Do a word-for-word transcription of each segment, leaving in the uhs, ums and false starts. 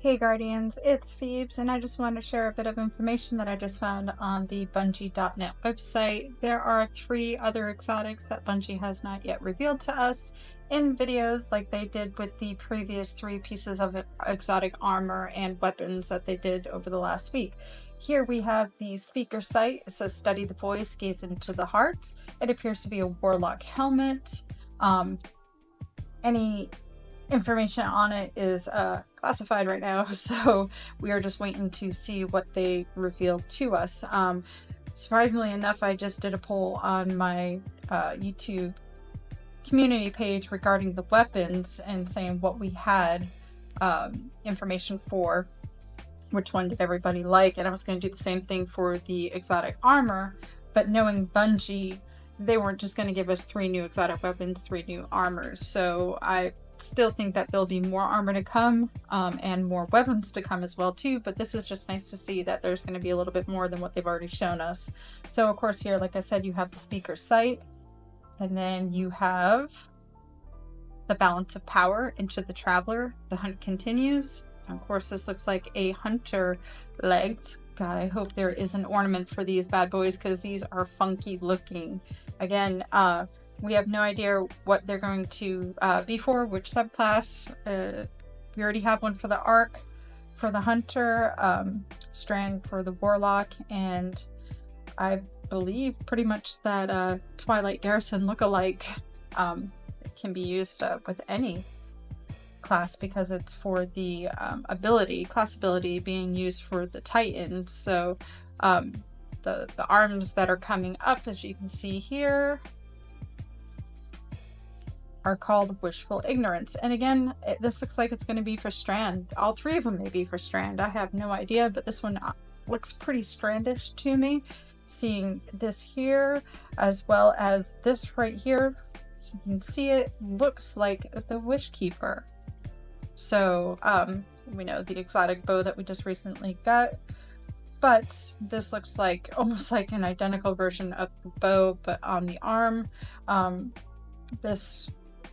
Hey Guardians, it's Phoebes, and I just wanted to share a bit of information that I just found on the Bungie dot net website. There are three other exotics that Bungie has not yet revealed to us in videos like they did with the previous three pieces of exotic armor and weapons that they did over the last week. Here we have the Speaker's Sight. It says, study the voice, gaze into the heart. It appears to be a Warlock helmet. Um, any information on it is uh, classified right now, so we are just waiting to see what they reveal to us. Um, surprisingly enough, I just did a poll on my uh, YouTube community page regarding the weapons and saying what we had um, information for. Which one did everybody like? And I was going to do the same thing for the exotic armor, but knowing Bungie, they weren't just going to give us three new exotic weapons, three new armors. So I still think that there'll be more armor to come um, and more weapons to come as well too, but this is just nice to see that there's going to be a little bit more than what they've already shown us. So of course here, like I said, you have the Speaker's Sight, and then you have the Balance of Power, into the Traveler, The Hunt Continues. Of course, this looks like a Hunter legs. God, I hope there is an ornament for these bad boys, because these are funky looking. Again, uh, we have no idea what they're going to uh, be for, which subclass. Uh, we already have one for the Arc, for the Hunter, um, Strand for the Warlock, and I believe pretty much that uh, Twilight Garrison lookalike um, can be used uh, with any class, because it's for the um, ability, class ability being used for the Titan. So um, the, the arms that are coming up, as you can see here, are called Wishful Ignorance. And again, it, this looks like it's going to be for Strand. All three of them may be for Strand. I have no idea, but this one looks pretty Strandish to me. Seeing this here, as well as this right here, you can see it looks like the Wishkeeper. So um, we know the exotic bow that we just recently got, but this looks like almost like an identical version of the bow, but on the arm. Um, this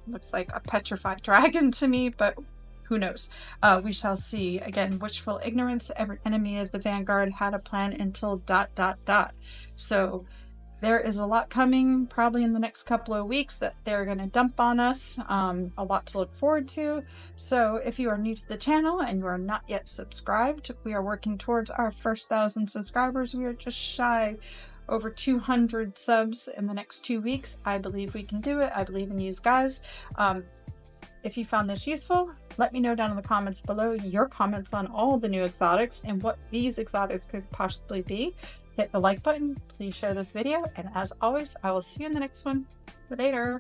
looks like a petrified dragon to me, but who knows? Uh, we shall see. Again, Wishful Ignorance. Every enemy of the Vanguard had a plan until dot dot dot. So there is a lot coming probably in the next couple of weeks that they're going to dump on us. Um, a lot to look forward to. So if you are new to the channel and you are not yet subscribed, we are working towards our first thousand subscribers. We are just shy over two hundred subs in the next two weeks. I believe we can do it. I believe in you guys. Um, if you found this useful, let me know down in the comments below your comments on all the new exotics and what these exotics could possibly be. Hit the like button, please share this video, and as always, I will see you in the next one. Later!